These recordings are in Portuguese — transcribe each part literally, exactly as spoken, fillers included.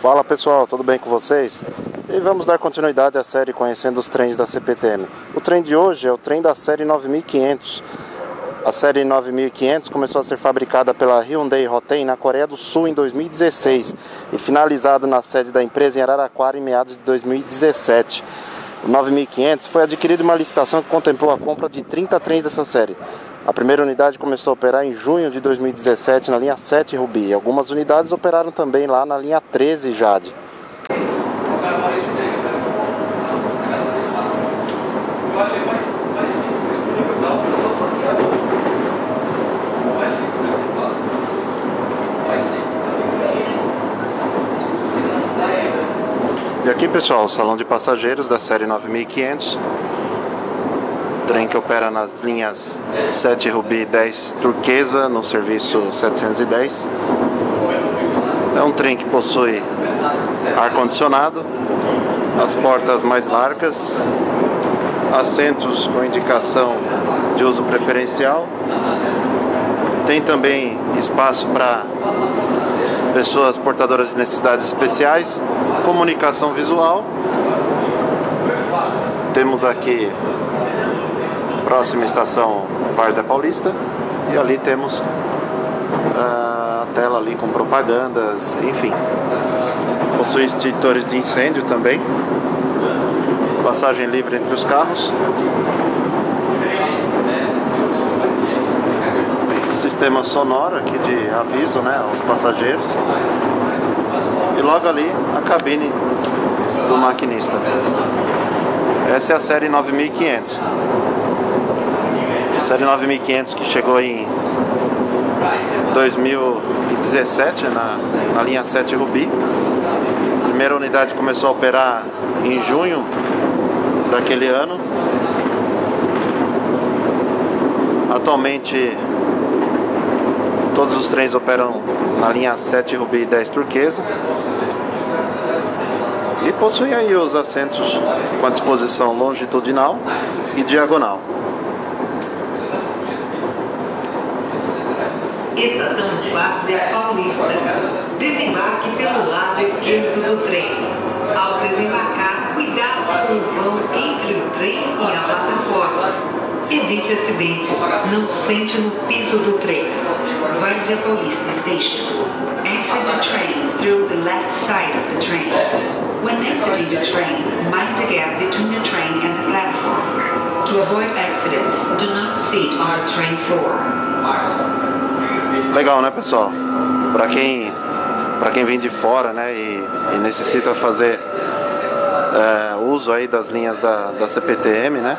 Fala pessoal, tudo bem com vocês? E vamos dar continuidade à série Conhecendo os Trens da C P T M. O trem de hoje é o trem da série nove mil e quinhentos. A série nove mil e quinhentos começou a ser fabricada pela Hyundai Rotem na Coreia do Sul em dois mil e dezesseis e finalizada na sede da empresa em Araraquara em meados de dois mil e dezessete. O nove mil e quinhentos foi adquirido em uma licitação que contemplou a compra de trinta trens dessa série. A primeira unidade começou a operar em junho de dois mil e dezessete na linha sete Rubi. Algumas unidades operaram também lá na linha treze Jade. E aqui pessoal, o salão de passageiros da série nove mil e quinhentos, trem que opera nas linhas sete Rubi e dez Turquesa no serviço setecentos e dez. É um trem que possui ar-condicionado, as portas mais largas, assentos com indicação de uso preferencial. Tem também espaço para pessoas portadoras de necessidades especiais, comunicação visual. Temos aqui próxima estação Várzea Paulista e ali temos a tela ali com propagandas, enfim. Possui extintores de incêndio também, passagem livre entre os carros, sistema sonoro aqui de aviso, né, aos passageiros. E logo ali a cabine do maquinista. Essa é a série nove mil e quinhentos. A série nove mil e quinhentos que chegou em dois mil e dezessete na, na linha sete Rubi. A primeira unidade começou a operar em junho daquele ano. Atualmente todos os trens operam na linha sete Rubi e dez Turquesa e possuem aí os assentos com a disposição longitudinal e diagonal. Estação Várzea Paulista. Desembarque pelo lado esquerdo do trem. Ao desembarcar, cuidado com o vão entre o trem e a plataforma. Evite acidente. Não sente no piso do trem. Várzea Paulista Station. Exit the train through the left side of the train. When exiting the train, mind the gap between the train and the platform. To avoid accidents, do not sit on the train floor. Legal, né, pessoal? Para quem, para quem vem de fora, né, e, e necessita fazer é, uso aí das linhas da, da C P T M, né?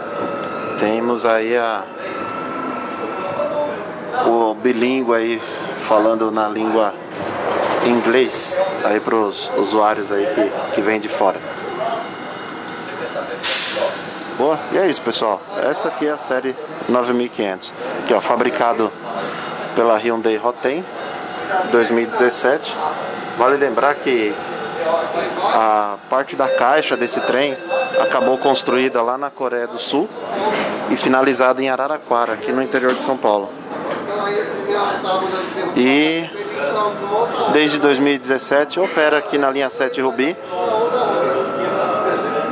Temos aí a o bilíngue aí falando na língua inglês aí para os usuários aí que, que vêm de fora. Boa, e é isso pessoal, essa aqui é a série nove mil e quinhentos, que é fabricado pela Hyundai Rotem dois mil e dezessete. Vale lembrar que a parte da caixa desse trem acabou construída lá na Coreia do Sul e finalizada em Araraquara, aqui no interior de São Paulo. E desde dois mil e dezessete opera aqui na linha sete Rubi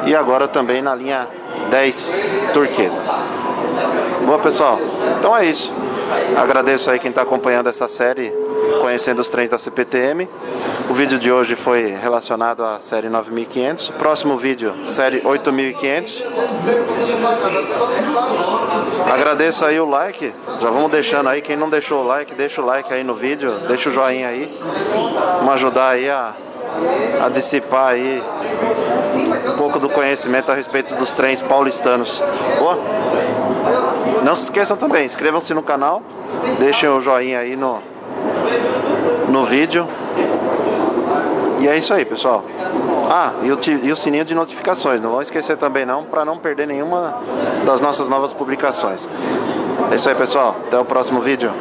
e agora também na linha dez Turquesa. Boa pessoal, então é isso. Agradeço aí quem está acompanhando essa série Conhecendo os Trens da C P T M. O vídeo de hoje foi relacionado à série nove mil e quinhentos. Próximo vídeo, série oito mil e quinhentos. Agradeço aí o like. Já vamos deixando aí. Quem não deixou o like, deixa o like aí no vídeo. Deixa o joinha aí. Vamos ajudar aí a, a dissipar aí um pouco do conhecimento a respeito dos trens paulistanos. Boa? Não se esqueçam também, inscrevam-se no canal. Deixem o joinha aí no, no vídeo. E é isso aí, pessoal. Ah, e o, e o sininho de notificações. Não vão esquecer também não, para não perder nenhuma das nossas novas publicações. É isso aí, pessoal. Até o próximo vídeo.